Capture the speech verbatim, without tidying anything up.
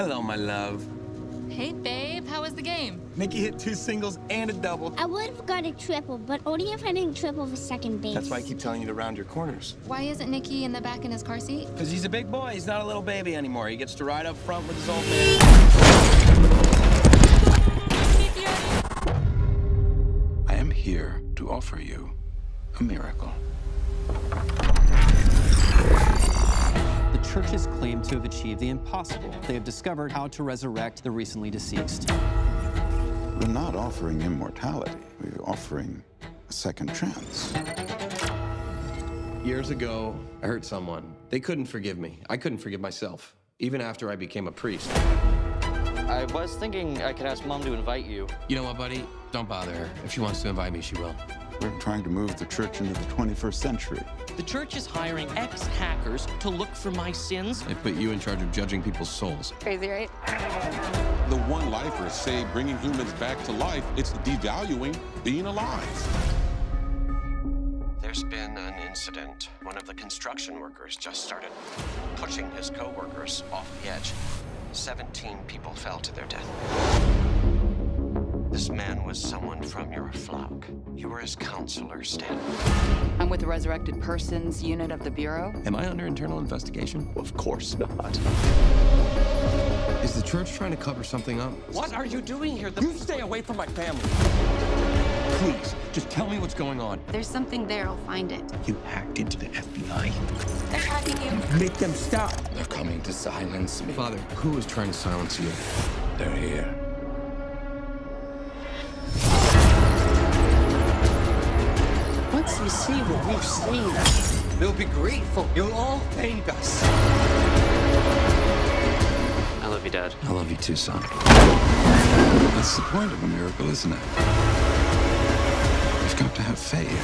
Hello, my love. Hey, babe, how was the game? Nikki hit two singles and a double. I would have got a triple, but only if I didn't triple for second base. That's why I keep telling you to round your corners. Why isn't Nikki in the back in his car seat? Because he's a big boy. He's not a little baby anymore. He gets to ride up front with his old man. I am here to offer you a miracle. The churches claim to have achieved the impossible. They have discovered how to resurrect the recently deceased. We're not offering immortality. We're offering a second chance. Years ago, I hurt someone. They couldn't forgive me. I couldn't forgive myself, even after I became a priest. I was thinking I could ask Mom to invite you. You know what, buddy? Don't bother her. If she wants to invite me, she will. We're trying to move the church into the twenty-first century. The church is hiring ex-hackers to look for my sins. They put you in charge of judging people's souls. Crazy, right? The one-lifers say bringing humans back to life, it's devaluing being alive. There's been an incident. One of the construction workers just started pushing his co-workers off the edge. seventeen people fell to their death. This man was someone from your flock. You were his counselor, Stan. I'm with the Resurrected Persons Unit of the Bureau. Am I under internal investigation? Of course not. Is the church trying to cover something up? What are you doing here? The you stay away from my family. Please, just tell me what's going on. There's something there. I'll find it. You hacked into the F B I. They're hacking you. Make them stop. They're coming to silence me. Father, who is trying to silence you? They're here. Once you see what we've seen, they'll be grateful. You'll all thank us. I love you, Dad. I love you too, son. That's the point of a miracle, isn't it? You've got to have faith.